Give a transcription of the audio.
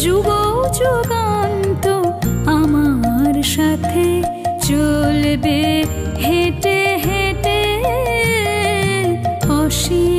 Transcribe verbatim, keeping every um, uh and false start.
जुग जुगान्त आमार साथे चलबे हेटे हेटे असीम।